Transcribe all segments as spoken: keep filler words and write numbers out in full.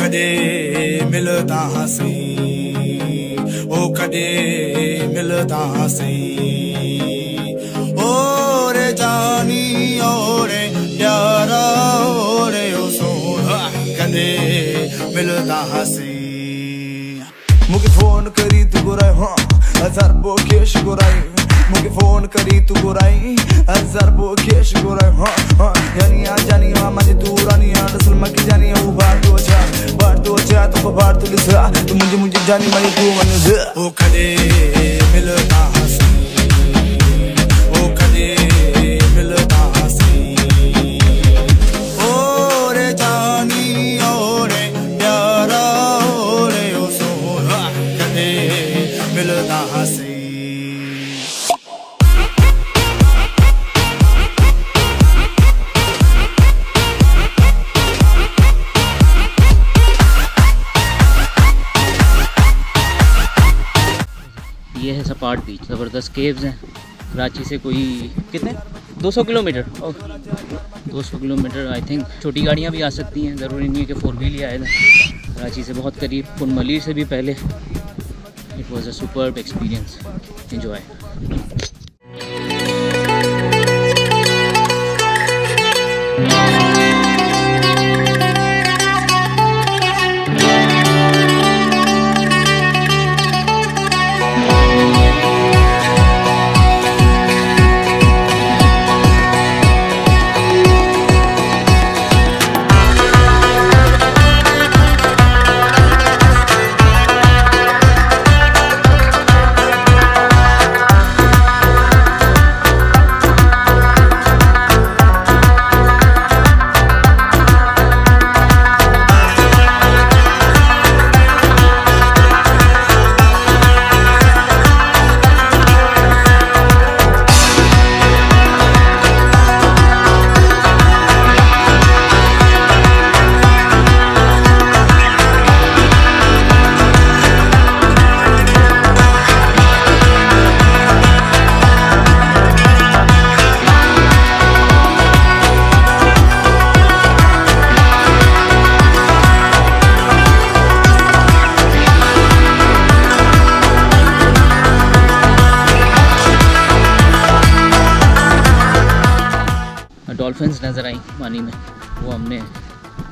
कदे मिलता हसी ओ कदे मिलता हसी और जानी और यारा और सोना कदे मिलता हसी मुके फोन करी तू गुराई हाँ हजार बोकेश गुराई मुके फोन करी तू गुराई हजार बोकेश गुराई हाँ हाँ यानी आ जानी हाँ मजे दूर आनी हाँ दसल मकी जानी हाँ बार तो अच्छा बार तो अच्छा तो बार तो लिसा तो मुझे मुझे जानी मजे तू मनुष्य ओ कदे मिलता हसी ओ कदे मिलता हसी ओरे जानी ओरे यारा ओरे ओ सोना कदे मिलता हसी ये है सपाट बीच। ज़बरदस्त केव्स हैं। कराची से कोई कितने दो सौ किलोमीटर दो सौ किलोमीटर आई थिंक। छोटी गाड़ियां भी आ सकती हैं, ज़रूरी नहीं है कि फोर व्हील ही आए। कराची से बहुत करीब, कुंड मलीर से भी पहले। It was a superb experience. Enjoy. Dolphins नज़र आई पानी में, वो हमने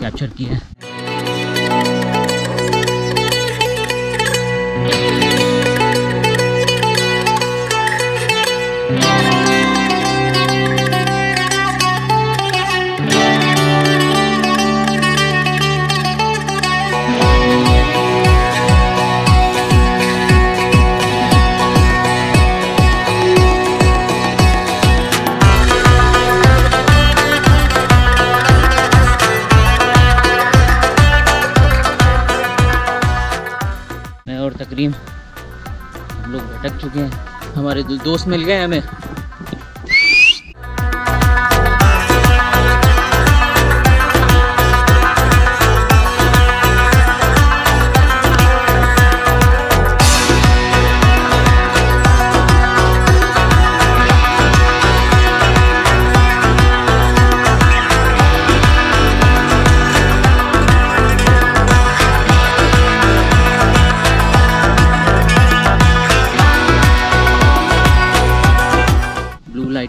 कैप्चर किए हैं। तकरीब हम लोग भटक चुके हैं, हमारे दोस्त मिल गए हमें।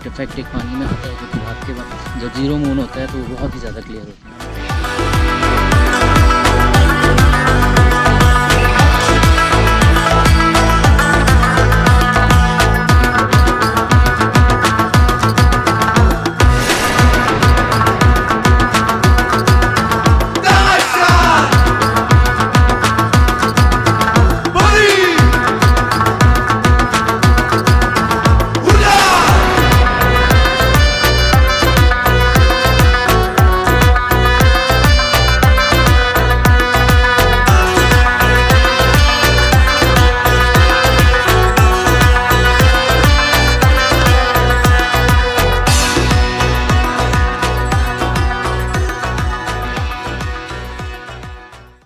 इफेक्ट एक पानी में होता है, जो रात के वक्त जब जीरो मून होता है तो वो बहुत ही ज़्यादा क्लियर होता है।